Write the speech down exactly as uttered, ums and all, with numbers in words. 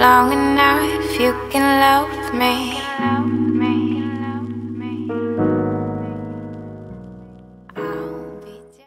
long enough, you can love me.